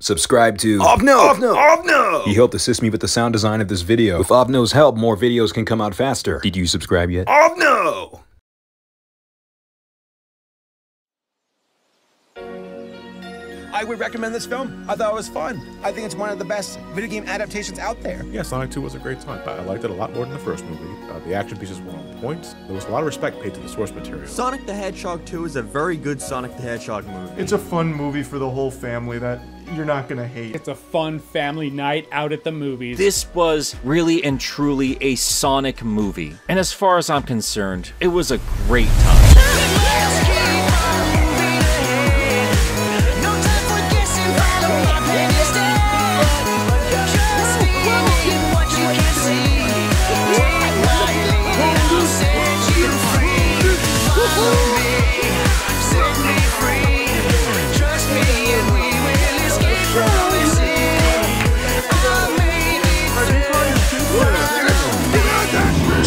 Subscribe to Auvno! Auvno! Auvno! He helped assist me with the sound design of this video. With Auvno's help, more videos can come out faster. Did you subscribe yet? Auvno! I would recommend this film. I thought it was fun. I think it's one of the best video game adaptations out there. Yeah, Sonic 2 was a great time. I liked it a lot more than the first movie. The action pieces were on point. There was a lot of respect paid to the source material. Sonic the Hedgehog 2 is a very good Sonic the Hedgehog movie. It's a fun movie for the whole family that you're not gonna hate. It's a fun family night out at the movies. This was really and truly a Sonic movie. And as far as I'm concerned, it was a great time.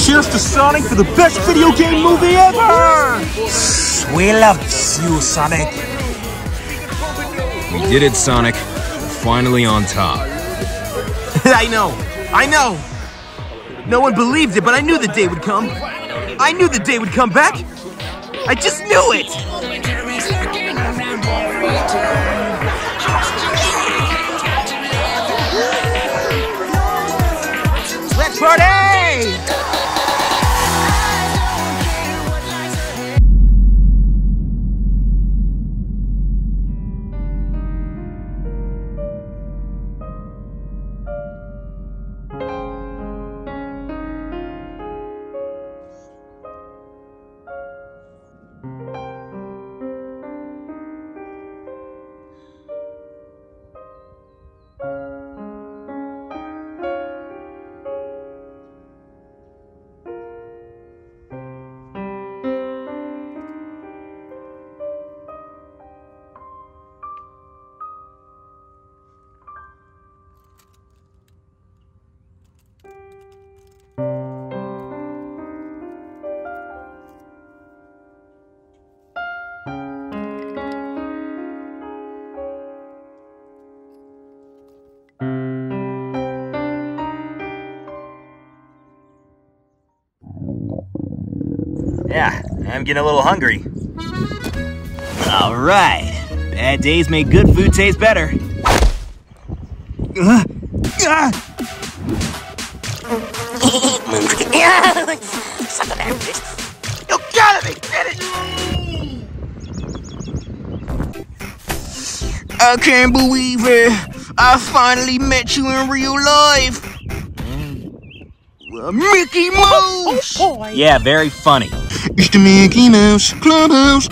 Cheers to Sonic for the best video game movie ever! We love you, Sonic. We did it, Sonic. We're finally on top. I know. No one believed it, but I knew the day would come. I knew the day would come back. I just knew it! Yeah, I'm getting a little hungry. All right, bad days make good food taste better. You gotta be kidding! I can't believe it. I finally met you in real life. Mickey Mouse! Yeah, very funny. It's the Mickey Mouse Clubhouse.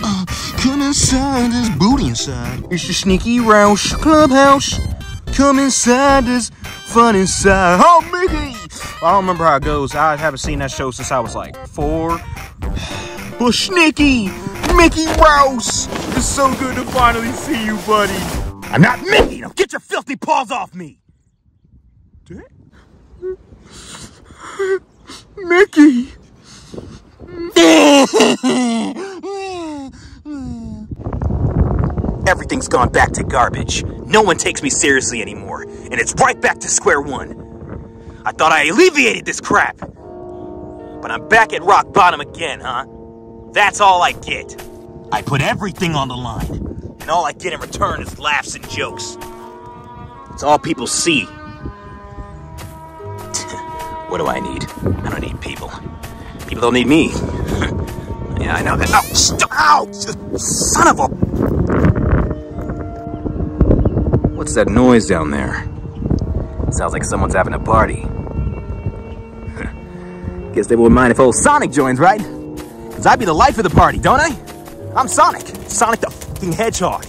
Come inside this booty inside. It's the Sneaky Rouse Clubhouse. Come inside this fun inside. Oh, Mickey! I don't remember how it goes. I haven't seen that show since I was like 4. But Sneaky! Mickey Rouse! It's so good to finally see you, buddy. I'm not Mickey! Now get your filthy paws off me! Mickey! Everything's gone back to garbage. No one takes me seriously anymore, and it's right back to square one. I thought I alleviated this crap, but I'm back at rock bottom again, huh? That's all I get. I put everything on the line, and all I get in return is laughs and jokes. It's all people see. What do I need? I don't need people. People don't need me. Yeah, I know that. Oh, stop! Ow! Son of a... What's that noise down there? Sounds like someone's having a party. Guess they wouldn't mind if old Sonic joins, right? Because I'd be the life of the party, don't I? I'm Sonic. Sonic the fucking Hedgehog.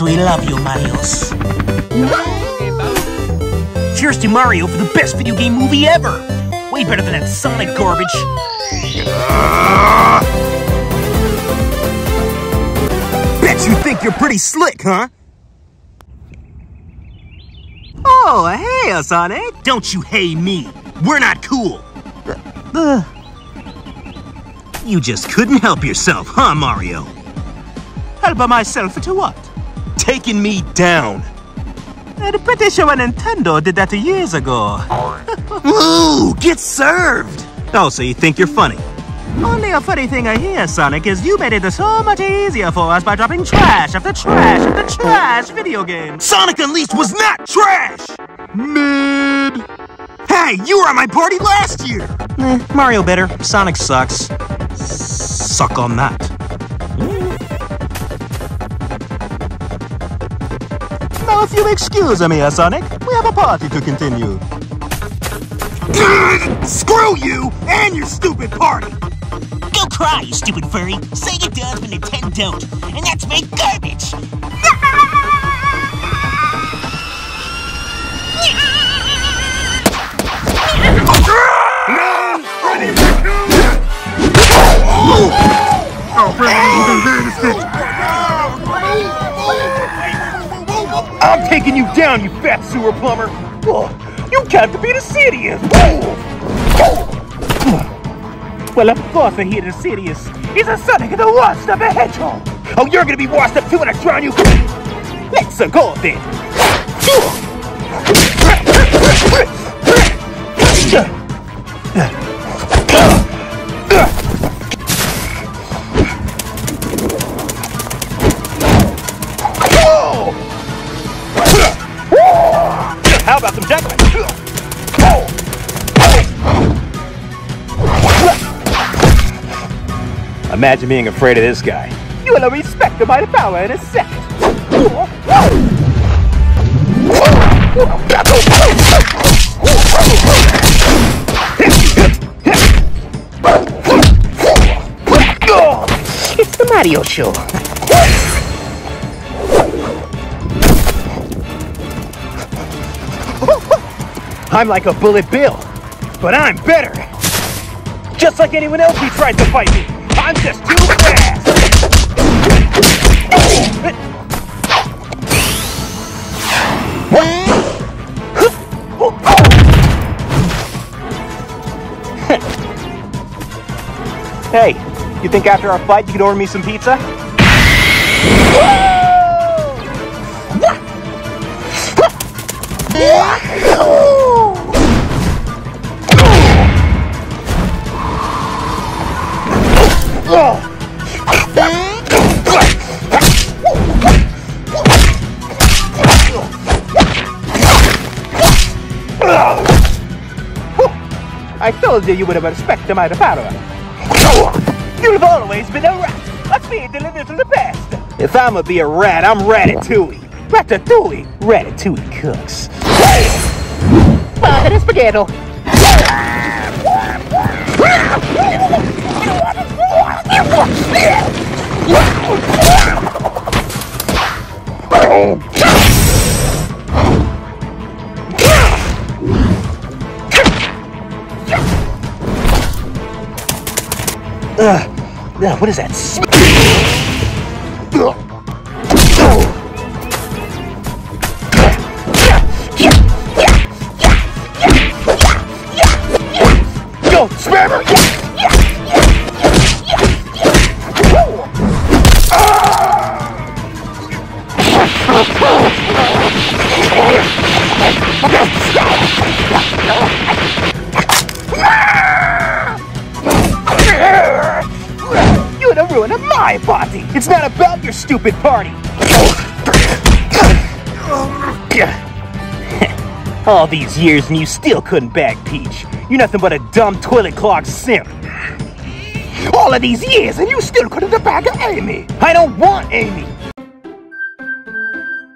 because we love you, Marios. Cheers to Mario for the best video game movie ever! Way better than that Sonic garbage! Bet you think you're pretty slick, huh? Oh, hey, Sonic! Don't you hey me! We're not cool! You just couldn't help yourself, huh, Mario? Help myself to what? Taking me down. I'm pretty sure Nintendo did that years ago. Ooh, get served! Oh, so you think you're funny? Only a funny thing I hear, Sonic, is you made it so much easier for us by dropping trash after trash after trash video games. Sonic Unleashed was not trash! Mid. Hey, you were at my party last year! Mario better. Sonic sucks. Suck on that. Now if you excuse me, Sonic, we have a party to continue. Screw you and your stupid party! Go cry, you stupid furry. SEGA does when Nintendo don't, and that's my garbage! I'm taking you down, you fat sewer plumber! You got to be the serious! Well, of course I hear the serious. He's a Sonic and the washed up a hedgehog! Oh, you're gonna be washed up too when I drown you! Let's go then! How about some jackets? Imagine being afraid of this guy. You will respect the mighty power in a second. It's the Mario show. I'm like a bullet bill, but I'm better. Just like anyone else who tries to fight me. I'm just too fast! Hey, you think after our fight you could order me some pizza? I told you you would have respected my department. You've always been a rat. Let's be delivered to the best. If I'm gonna be a rat, I'm Ratatouille. Ratatouille. Ratatouille cooks. Butter spaghetti. What is that? Go, spammer! You're the ruin of my party! It's not about your stupid party! All these years and you still couldn't bag Peach. You're nothing but a dumb toilet clog simp. All of these years and you still couldn't bag Amy. I don't want Amy.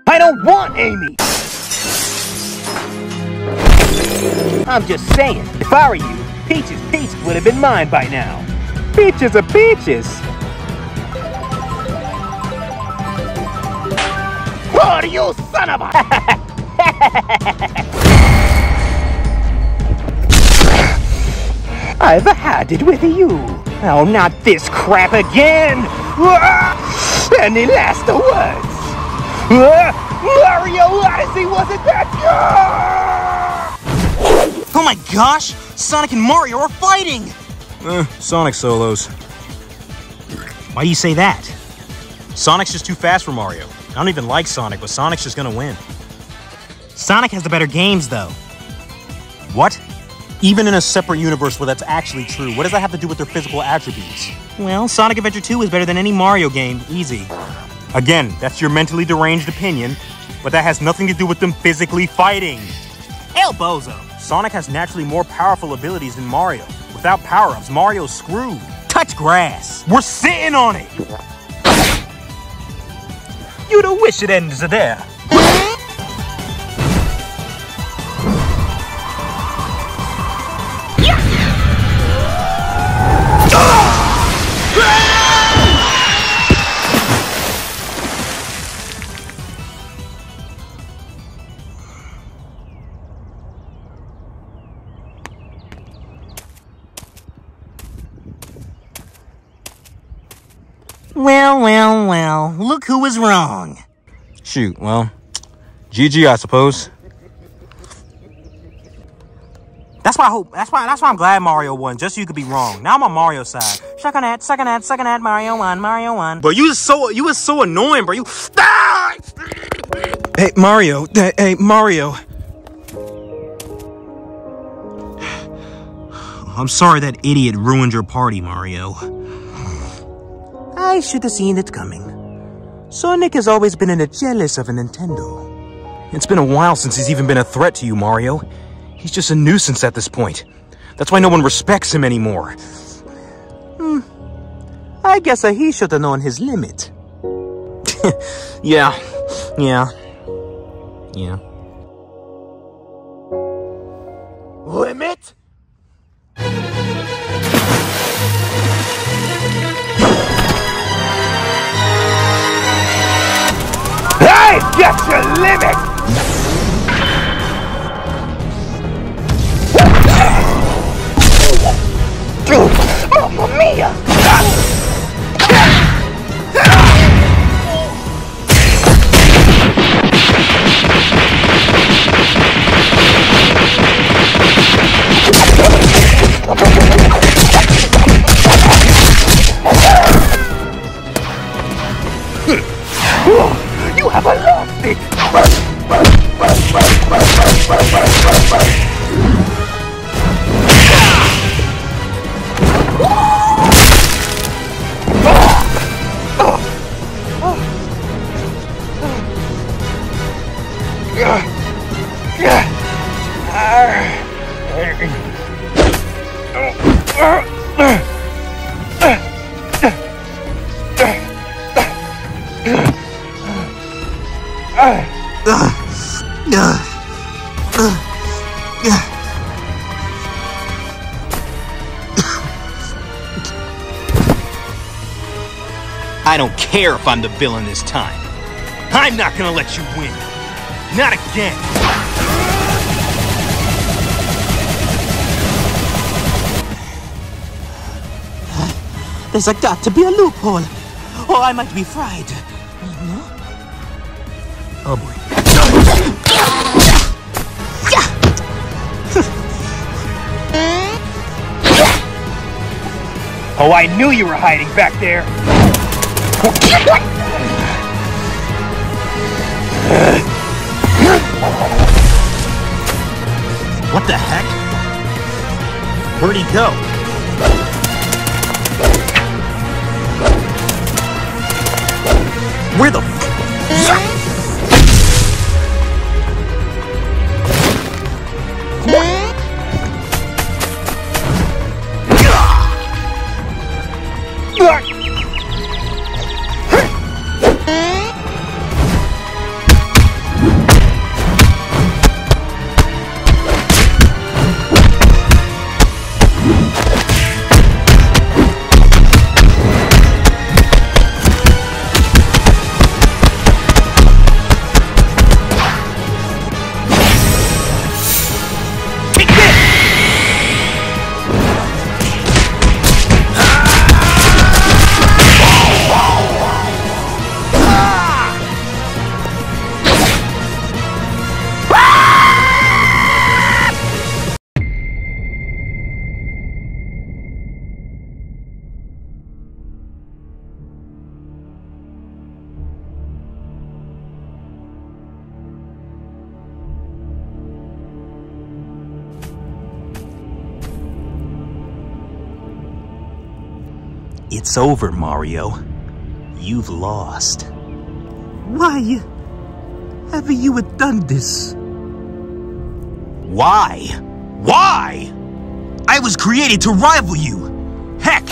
I don't want Amy. I'm just saying, if I were you, Peach's Peach would have been mine by now. Peaches are peaches. For you son of a... I've had it with you. Oh, not this crap again! Any last words? Mario Odyssey wasn't that good! Oh my gosh! Sonic and Mario are fighting! Sonic solos. Why do you say that? Sonic's just too fast for Mario. I don't even like Sonic, but Sonic's just gonna win. Sonic has the better games, though. What? Even in a separate universe where that's actually true, what does that have to do with their physical attributes? Well, Sonic Adventure 2 is better than any Mario game, easy. Again, that's your mentally deranged opinion, but that has nothing to do with them physically fighting. Hell, bozo. Sonic has naturally more powerful abilities than Mario. Without power-ups, Mario's screwed. Touch grass. We're sitting on it. You don't wish it ends there. Well, look who was wrong. Shoot, well, GG, I suppose. That's why I'm glad Mario won, just so you could be wrong. Now I'm on Mario's side. Suckin' at, Mario won. Bro, you was so annoying, bro. Hey, Mario. I'm sorry that idiot ruined your party, Mario. I should have seen it coming. Sonic has always been in a jealous of a Nintendo. It's been a while since he's even been a threat to you, Mario. He's just a nuisance at this point. That's why no one respects him anymore. I guess he should have known his limit. Yeah. Limit? That's your limit! Mamma mia! You have a lost it! I don't care if I'm the villain this time. I'm not gonna let you win. Not again. There's got to be a loophole, or I might be fried. No? Oh boy. Oh, I knew you were hiding back there. What the heck? Where'd he go? Where the f... It's over, Mario. You've lost. Why have you done this? Why? Why? I was created to rival you. Heck,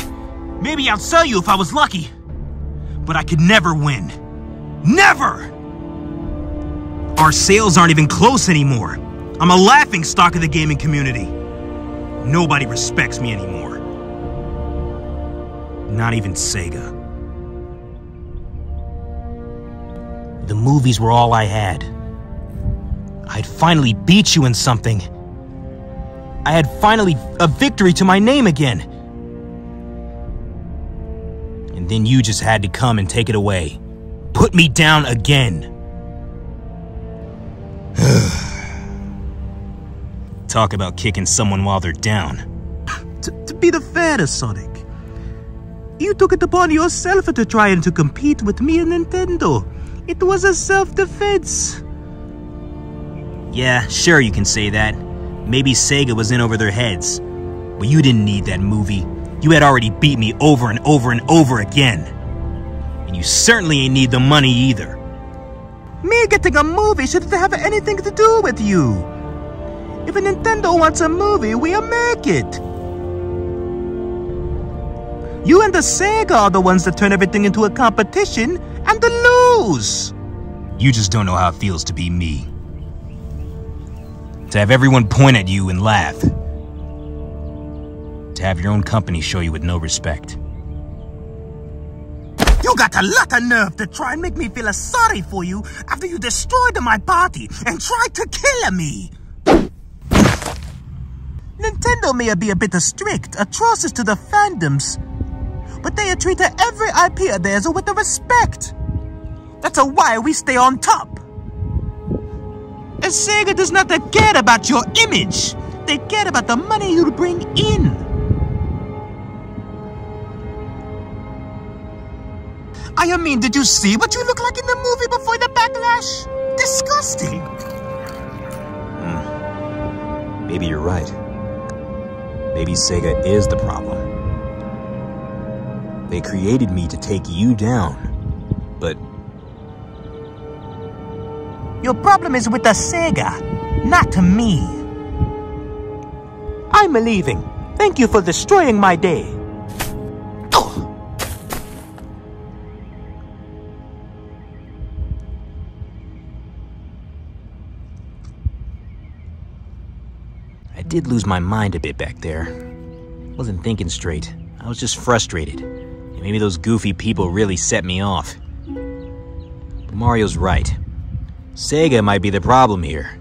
maybe I'd sell you if I was lucky. But I could never win. Never! Our sales aren't even close anymore. I'm a laughingstock of the gaming community. Nobody respects me anymore. Not even SEGA. The movies were all I had. I'd finally beat you in something. I had finally a victory to my name again. And then you just had to come and take it away. Put me down again. Talk about kicking someone while they're down. To be the fairest, Sonic, you took it upon yourself to try to compete with me and Nintendo. It was a self-defense. Yeah, sure you can say that. Maybe SEGA was in over their heads. But you didn't need that movie. You had already beat me over and over and over again. And you certainly ain't need the money either. Me getting a movie shouldn't have anything to do with you. If a Nintendo wants a movie, we'll make it. You and the SEGA are the ones that turn everything into a competition and to lose. You just don't know how it feels to be me. To have everyone point at you and laugh. To have your own company show you with no respect. You got a lot of nerve to try and make me feel sorry for you after you destroyed my body and tried to kill me. Nintendo may be a bit strict, atrocious to the fandoms, but they treat every IP of theirs with respect. That's why we stay on top. And SEGA does not care about your image. They care about the money you bring in. I mean, did you see what you look like in the movie before the backlash? Disgusting. Maybe you're right. Maybe SEGA is the problem. They created me to take you down, but... Your problem is with the SEGA, not to me. I'm leaving. Thank you for destroying my day. I did lose my mind a bit back there. I wasn't thinking straight. I was just frustrated. And maybe those goofy people really set me off. But Mario's right. SEGA might be the problem here.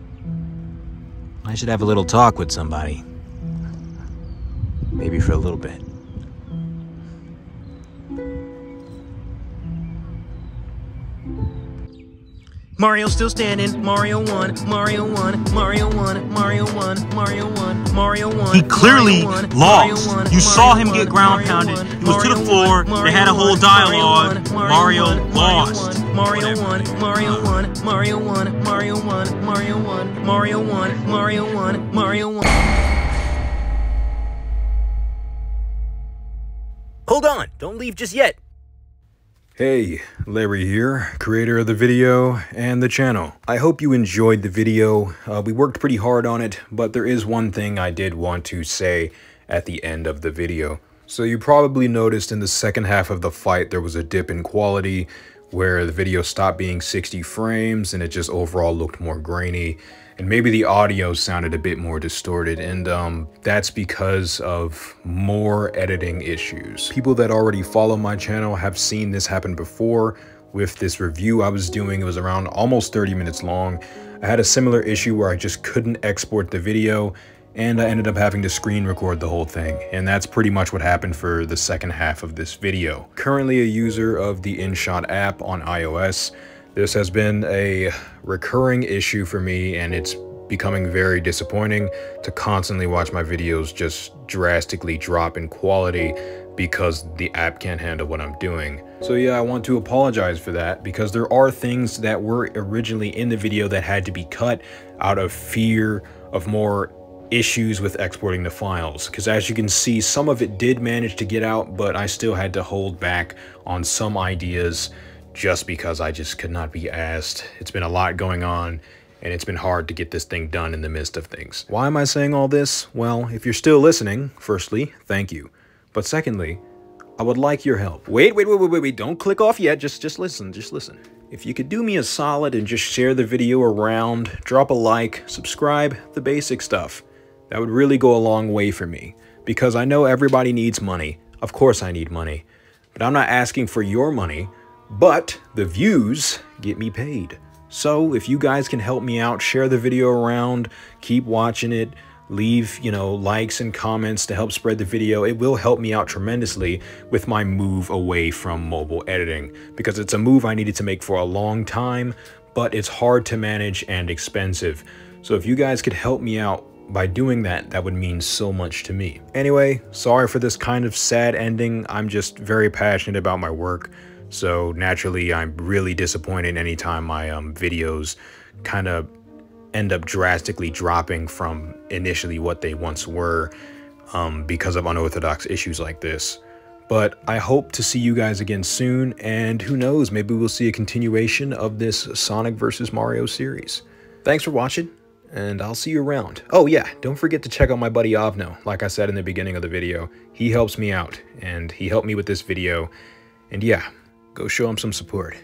I should have a little talk with somebody. Maybe for a little bit. Mario still standing. Mario won. Mario won. Mario won. Mario won. Mario won. Mario won. He clearly lost. You saw him get ground pounded. He was to the floor. They had a whole dialogue. Mario lost. Mario won, Mario won, Mario won, Mario won, Mario won, Mario won, Mario won, Mario won. Hold on, don't leave just yet. Hey, Larry here, creator of the video and the channel. I hope you enjoyed the video. We worked pretty hard on it, but there is one thing I did want to say at the end of the video. So you probably noticed in the second half of the fight, there was a dip in quality, where the video stopped being 60 frames and it just overall looked more grainy, and maybe the audio sounded a bit more distorted, and that's because of more editing issues. People that already follow my channel have seen this happen before with this review I was doing. It was around almost 30 minutes long. I had a similar issue where I just couldn't export the video, and I ended up having to screen record the whole thing, and that's pretty much what happened for the second half of this video. Currently a user of the InShot app on iOS, this has been a recurring issue for me, and it's becoming very disappointing to constantly watch my videos just drastically drop in quality because the app can't handle what I'm doing. So yeah, I want to apologize for that, because there are things that were originally in the video that had to be cut out of fear of more issues with exporting the files, because as you can see, some of it did manage to get out, but I still had to hold back on some ideas just because I just could not be asked. It's been a lot going on, and it's been hard to get this thing done in the midst of things. Why am I saying all this? Well, if you're still listening, firstly, thank you. But secondly, I would like your help. Wait, don't click off yet. Just listen, just listen. If you could do me a solid and just share the video around, drop a like, subscribe, the basic stuff. That would really go a long way for me, because I know everybody needs money. Of course I need money, but I'm not asking for your money, but the views get me paid. So if you guys can help me out, share the video around, keep watching it, leave, you know, likes and comments to help spread the video. It will help me out tremendously with my move away from mobile editing, because it's a move I needed to make for a long time, but it's hard to manage and expensive. So if you guys could help me out by doing that, that would mean so much to me. Anyway, sorry for this kind of sad ending. I'm just very passionate about my work, so naturally I'm really disappointed anytime my videos kind of end up drastically dropping from initially what they once were because of unorthodox issues like this. But I hope to see you guys again soon, and who knows, maybe we'll see a continuation of this Sonic vs. Mario series. Thanks for watching, and I'll see you around. Oh yeah, don't forget to check out my buddy Auvno. Like I said in the beginning of the video, he helps me out, and he helped me with this video. And yeah, go show him some support.